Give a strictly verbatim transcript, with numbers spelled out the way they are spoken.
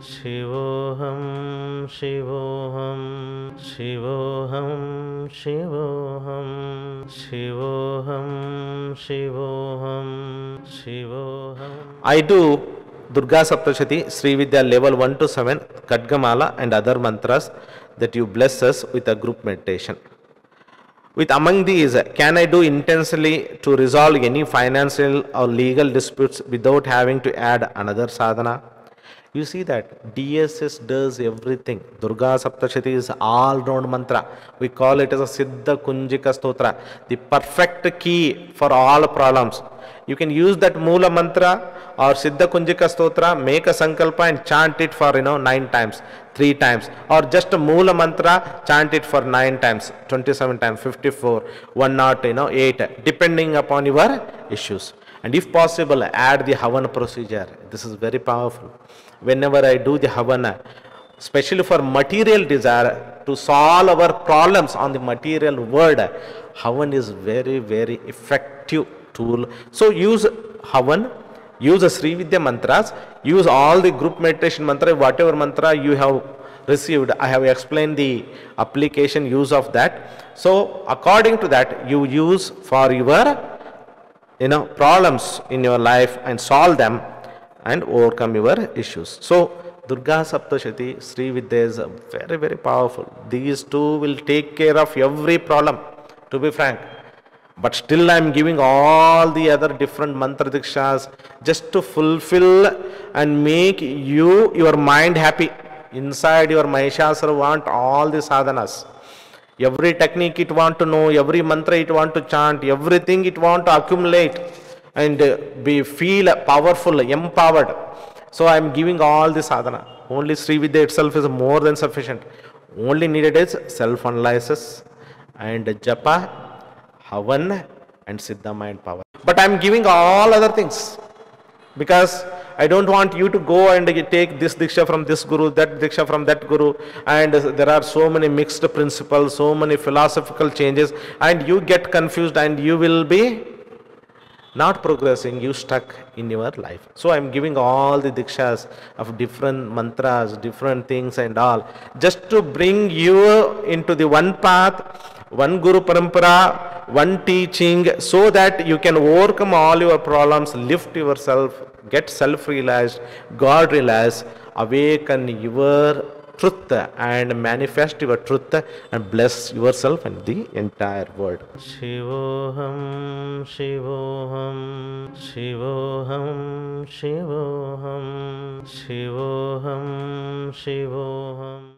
शिवोहम शिवोहम शिवोहम शिवोहम शिवोहम शिवोहम शिवोहम I do Durga Saptashati, Shree Vidya level one to seven, Khadgamala and other mantras that you bless us with a group meditation. With among these, can I do intensely to resolve any financial or legal disputes without having to add another sadhana? You see that D S S does everything. Durga Saptashati is all-round mantra. We call it as a siddha kunjika stotra, the perfect key for all problems. You can use that moola mantra or siddha kunjika stotra, make a sankalpa and chant it for, you know, nine times, three times, or just a moola mantra, chant it for nine times, twenty-seven times, fifty-four, one hundred, you know, eight, depending upon your issues. And if possible, add the havan procedure. This is very powerful. Whenever I do the havan, especially for material desire, to solve our problems on the material world, havan is very, very effective tool. So use havan, use the Shree Vidya mantras, use all the group meditation mantra, whatever mantra you have received. I have explained the application use of that. So according to that, you use for your, you know, problems in your life and solve them and overcome your issues. So Durga Saptashati, Shree Vidya is very, very powerful. These two will take care of every problem, to be frank. But still I am giving all the other different mantra dikshas just to fulfill and make you, your mind happy. Inside your Mahishasura want all the sadhanas. Every technique it want to know, every mantra it want to chant, everything it want to accumulate and be feel powerful, empowered. So I am giving all the sadhana. Only Shree Vidya itself is more than sufficient. Only needed is self-analysis and japa, havan and siddha mind power. But I am giving all other things because I don't want you to go and take this diksha from this guru, that diksha from that guru, and there are so many mixed principles, so many philosophical changes, and you get confused and you will be not progressing, you stuck in your life. So I am giving all the dikshas of different mantras, different things and all, just to bring you into the one path, one guru parampara, one teaching, so that you can overcome all your problems, lift yourself, get self-realized, God-realized, awaken your truth and manifest your truth and bless yourself and the entire world. Shivoham, Shivoham, Shivoham, Shivoham, Shivoham, Shivoham.